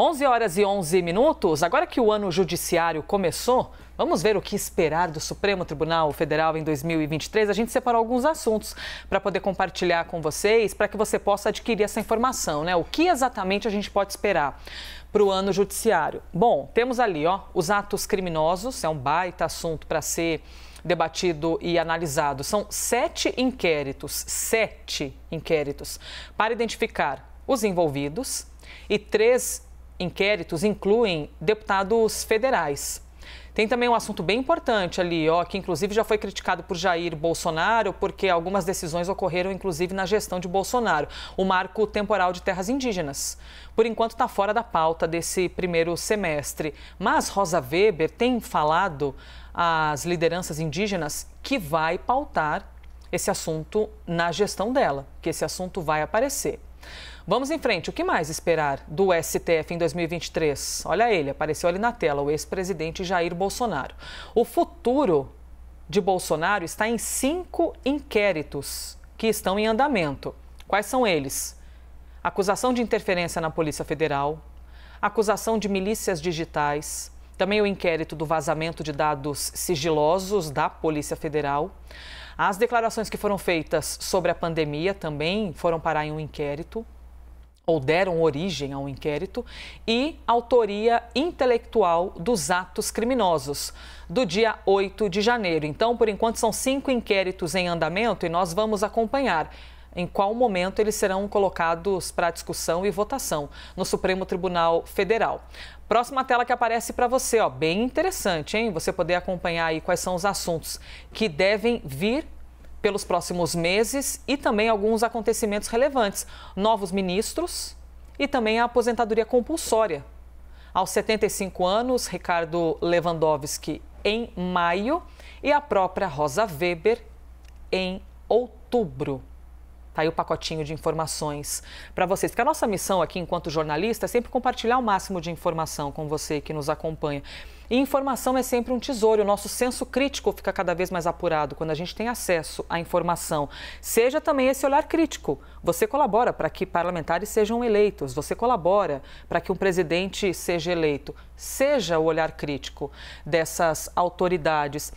11h11, agora que o ano judiciário começou, vamos ver o que esperar do Supremo Tribunal Federal em 2023. A gente separou alguns assuntos para poder compartilhar com vocês, para que você possa adquirir essa informação, né? O que exatamente a gente pode esperar para o ano judiciário? Bom, temos ali, ó, os atos criminosos, é um baita assunto para ser debatido e analisado. São 7 inquéritos para identificar os envolvidos e 3 inquéritos incluem deputados federais. Tem também um assunto bem importante ali, ó, que inclusive já foi criticado por Jair Bolsonaro, porque algumas decisões ocorreram inclusive na gestão de Bolsonaro, o marco temporal de terras indígenas. Por enquanto está fora da pauta desse primeiro semestre, mas Rosa Weber tem falado às lideranças indígenas que vai pautar esse assunto na gestão dela, que esse assunto vai aparecer. Vamos em frente. O que mais esperar do STF em 2023? Olha ele, apareceu ali na tela, o ex-presidente Jair Bolsonaro. O futuro de Bolsonaro está em 5 inquéritos que estão em andamento. Quais são eles? Acusação de interferência na Polícia Federal, acusação de milícias digitais, também o inquérito do vazamento de dados sigilosos da Polícia Federal. As declarações que foram feitas sobre a pandemia também foram parar em um inquérito, ou deram origem a um inquérito, e autoria intelectual dos atos criminosos, do dia 8 de janeiro. Então, por enquanto, são 5 inquéritos em andamento e nós vamos acompanhar em qual momento eles serão colocados para discussão e votação no Supremo Tribunal Federal. Próxima tela que aparece para você, ó, bem interessante, hein? Você poder acompanhar aí quais são os assuntos que devem vir pelos próximos meses e também alguns acontecimentos relevantes. Novos ministros e também a aposentadoria compulsória. Aos 75 anos, Ricardo Lewandowski em maio e a própria Rosa Weber em outubro. Tá aí o pacotinho de informações para vocês, porque a nossa missão aqui enquanto jornalista é sempre compartilhar o máximo de informação com você que nos acompanha. E informação é sempre um tesouro, o nosso senso crítico fica cada vez mais apurado quando a gente tem acesso à informação. Seja também esse olhar crítico, você colabora para que parlamentares sejam eleitos, você colabora para que um presidente seja eleito. Seja o olhar crítico dessas autoridades.